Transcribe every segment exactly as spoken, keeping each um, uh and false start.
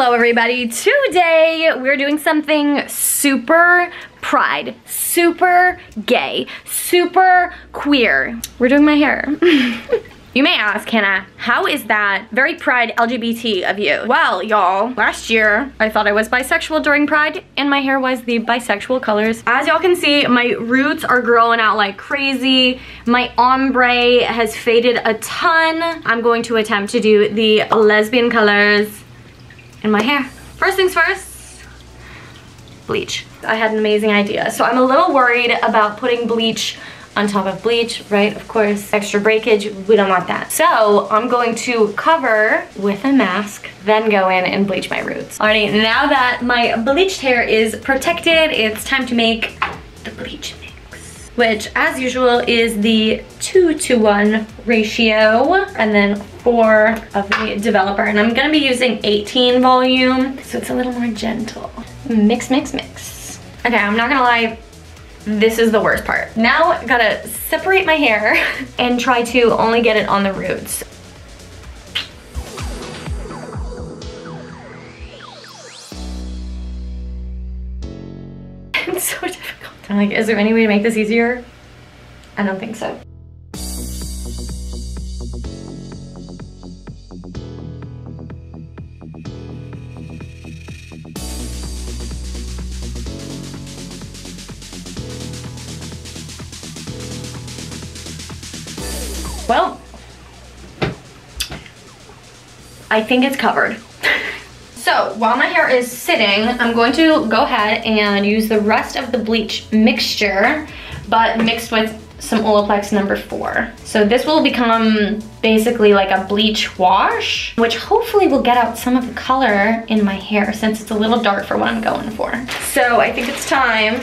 Hello everybody, today we're doing something super pride, super gay, super queer. We're doing my hair. You may ask, Kenna, how is that very pride L G B T of you? Well, y'all, last year I thought I was bisexual during Pride and my hair was the bisexual colors. As y'all can see, my roots are growing out like crazy. My ombre has faded a ton. I'm going to attempt to do the lesbian colors in my hair. First things first, bleach. I had an amazing idea. So I'm a little worried about putting bleach on top of bleach, right? Of course, extra breakage, we don't want that. So I'm going to cover with a mask, then go in and bleach my roots. Alrighty, now that my bleached hair is protected, it's time to make the bleach mix, which as usual is the two to one ratio, and then four of the developer. And I'm gonna be using eighteen volume, so it's a little more gentle. Mix, mix, mix. Okay, I'm not gonna lie, this is the worst part. Now I gotta separate my hair and try to only get it on the roots. It's so difficult. I'm like, is there any way to make this easier? I don't think so. Well, I think it's covered. So while my hair is sitting, I'm going to go ahead and use the rest of the bleach mixture, but mixed with some Olaplex number four. So this will become basically like a bleach wash, which hopefully will get out some of the color in my hair since it's a little dark for what I'm going for. So I think it's time.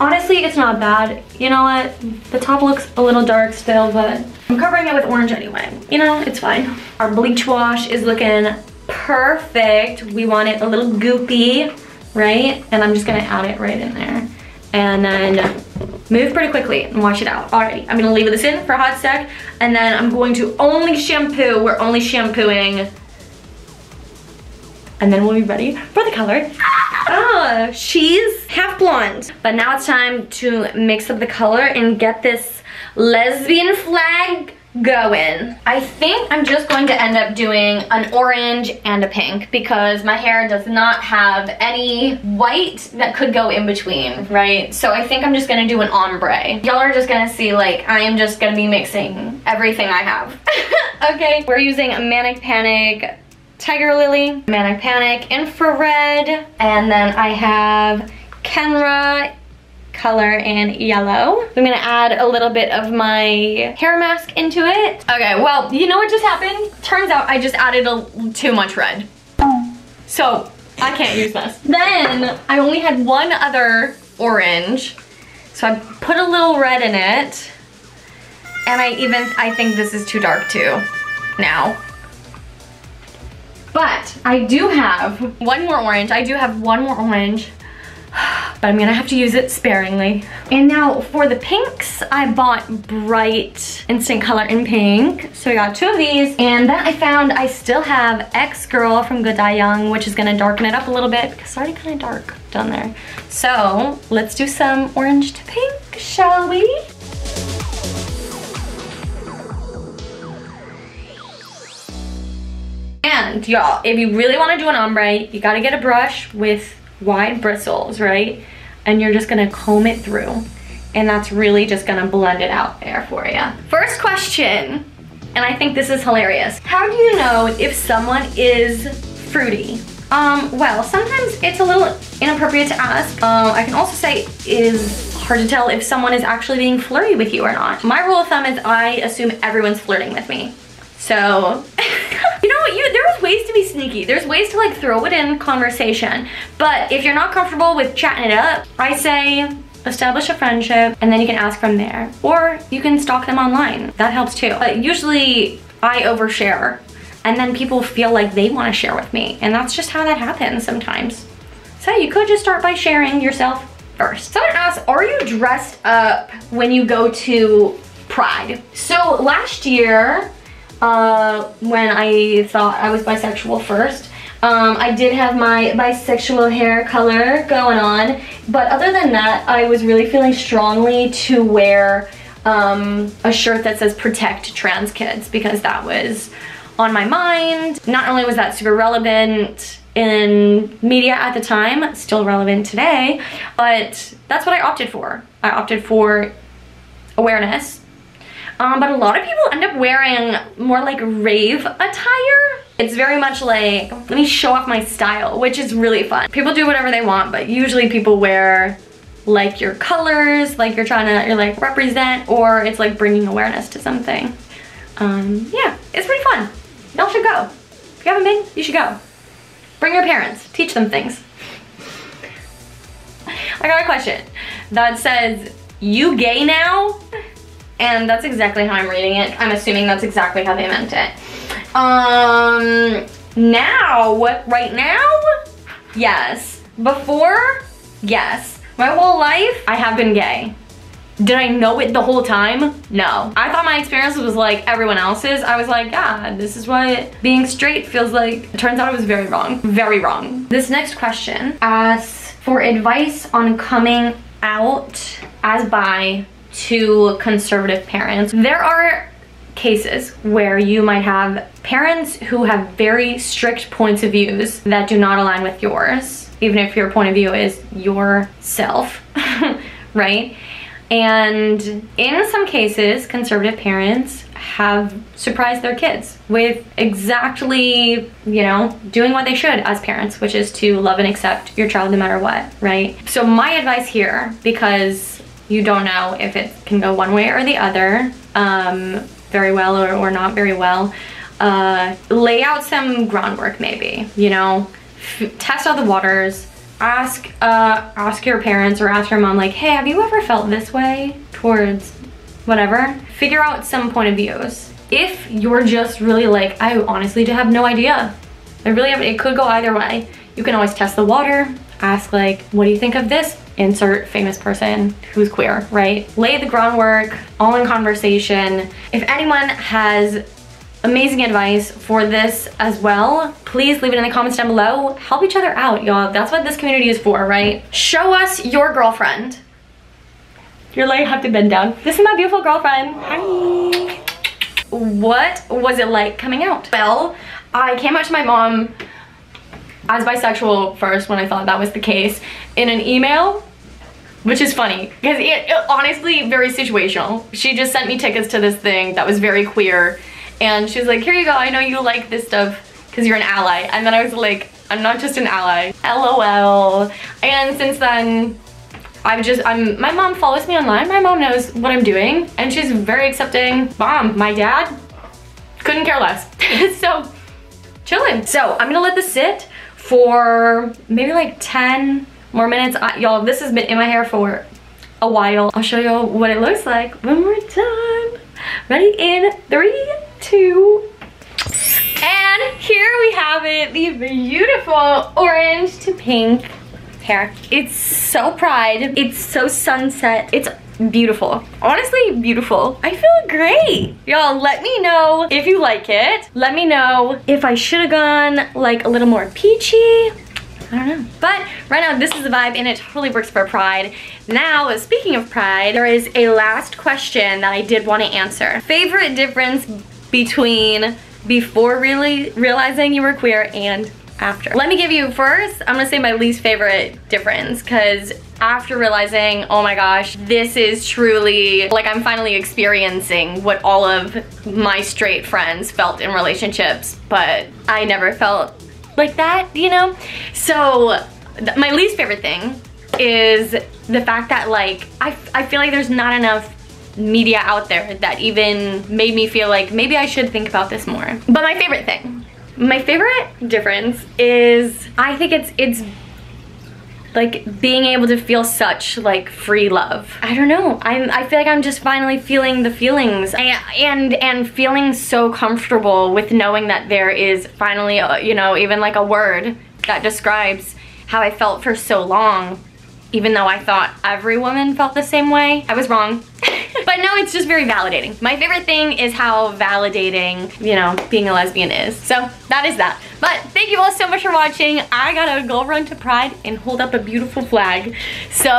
Honestly, it's not bad. You know what? The top looks a little dark still, but I'm covering it with orange anyway. You know, it's fine. Our bleach wash is looking perfect. We want it a little goopy, right? And I'm just gonna add it right in there. And then move pretty quickly and wash it out. Alrighty, I'm gonna leave this in for a hot sec, and then I'm going to only shampoo. We're only shampooing. And then we'll be ready for the color. Ah, she's half blonde. But now it's time to mix up the color and get this lesbian flag going. I think I'm just going to end up doing an orange and a pink because my hair does not have any white that could go in between, right? So I think I'm just gonna do an ombre. Y'all are just gonna see, like, I am just gonna be mixing everything I have. Okay, we're using Manic Panic Tiger Lily, Manic Panic, Infrared, and then I have Kenra Color and Yellow. I'm gonna add a little bit of my hair mask into it. Okay, well, you know what just happened? Turns out I just added a, too much red. So, I can't use this. Then, I only had one other orange, so I put a little red in it, and I even, I think this is too dark too, now. But I do have one more orange. I do have one more orange, but I'm gonna have to use it sparingly. And now for the pinks, I bought Bright Instant Color in Pink. So I got two of these. And then I found I still have Ex-Girl from Good Die Young, which is gonna darken it up a little bit because it's already kinda dark down there. So let's do some orange to pink, shall we? And y'all, if you really want to do an ombre, you gotta get a brush with wide bristles, right? And you're just gonna comb it through. And that's really just gonna blend it out there for you. First question, and I think this is hilarious. How do you know if someone is fruity? Um, well, sometimes it's a little inappropriate to ask. Um, I can also say it is hard to tell if someone is actually being flirty with you or not. My rule of thumb is I assume everyone's flirting with me. So, you know what, you, there's ways to be sneaky. There's ways to like throw it in conversation. But if you're not comfortable with chatting it up, I say establish a friendship and then you can ask from there. Or you can stalk them online. That helps too. But usually I overshare and then people feel like they want to share with me. And that's just how that happens sometimes. So you could just start by sharing yourself first. Someone asked, are you dressed up when you go to Pride? So last year, Uh, when I thought I was bisexual first, Um, I did have my bisexual hair color going on, but other than that, I was really feeling strongly to wear um, a shirt that says Protect Trans Kids, because that was on my mind. Not only was that super relevant in media at the time, still relevant today, but that's what I opted for. I opted for awareness. Um, but a lot of people end up wearing more like rave attire. It's very much like, let me show off my style, which is really fun. People do whatever they want, but usually people wear like your colors, like you're trying to, you're like represent, or it's like bringing awareness to something. Um, yeah, it's pretty fun. Y'all should go. If you haven't been, you should go. Bring your parents, teach them things. I got a question that says, "You gay now?" And that's exactly how I'm reading it. I'm assuming that's exactly how they meant it. Um, now, right now, yes. Before, yes. My whole life, I have been gay. Did I know it the whole time? No. I thought my experience was like everyone else's. I was like, yeah, this is what being straight feels like. It turns out I was very wrong. Very wrong. This next question asks for advice on coming out as bi to conservative parents. There are cases where you might have parents who have very strict points of views that do not align with yours, even if your point of view is yourself, right? And in some cases, conservative parents have surprised their kids with exactly, you know, doing what they should as parents, which is to love and accept your child no matter what, right? So my advice here, because you don't know if it can go one way or the other, um, very well or, or not very well, uh, lay out some groundwork maybe, you know, F test out the waters. Ask, uh, ask your parents or ask your mom, like, hey, have you ever felt this way towards whatever? Figure out some point of views. If you're just really like, I honestly have no idea. I really have, it could go either way. You can always test the water. Ask like, what do you think of this? Insert famous person who's queer, right? Lay the groundwork, all in conversation. If anyone has amazing advice for this as well, please leave it in the comments down below. Help each other out, y'all. That's what this community is for, right? Show us your girlfriend. You're like, I have to bend down. This is my beautiful girlfriend. Hi. What was it like coming out? Well, I came out to my mom as bisexual first, when I thought that was the case, in an email. Which is funny, because it, it honestly, very situational. She just sent me tickets to this thing that was very queer. And she was like, here you go, I know you like this stuff because you're an ally. And then I was like, I'm not just an ally, LOL. And since then, I've just, I'm, my mom follows me online. My mom knows what I'm doing and she's very accepting. Mom, my dad, couldn't care less. So, chillin'. So I'm gonna let this sit for maybe like ten more minutes. Y'all, this has been in my hair for a while. I'll show y'all what it looks like when we're done. Ready in three, two, and here we have it, the beautiful orange to pink hair. It's so pride, it's so sunset, it's beautiful, honestly beautiful. I feel great. Y'all, let me know if you like it. Let me know if I should have gone like a little more peachy. I don't know. But right now, this is the vibe and it totally works for Pride. Now, speaking of Pride, there is a last question that I did want to answer. Favorite difference between before really realizing you were queer and after? Let me give you first, I'm gonna say my least favorite difference, because after realizing, oh my gosh, this is truly, like I'm finally experiencing what all of my straight friends felt in relationships, but I never felt like that, you know? So my least favorite thing is the fact that like, I, I feel like there's not enough media out there that even made me feel like maybe I should think about this more. But my favorite thing, my favorite difference is, I think it's, it's like being able to feel such like free love. I don't know, I'm, I feel like I'm just finally feeling the feelings and, and and feeling so comfortable with knowing that there is finally, you know, even like a word that describes how I felt for so long, even though I thought every woman felt the same way. I was wrong. But But no, it's just very validating. My favorite thing is how validating, you know, being a lesbian is. So that is that. But thank you all so much for watching. I gotta go run to Pride and hold up a beautiful flag. So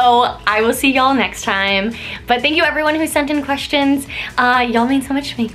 I will see y'all next time. But thank you everyone who sent in questions. Uh, y'all mean so much to me.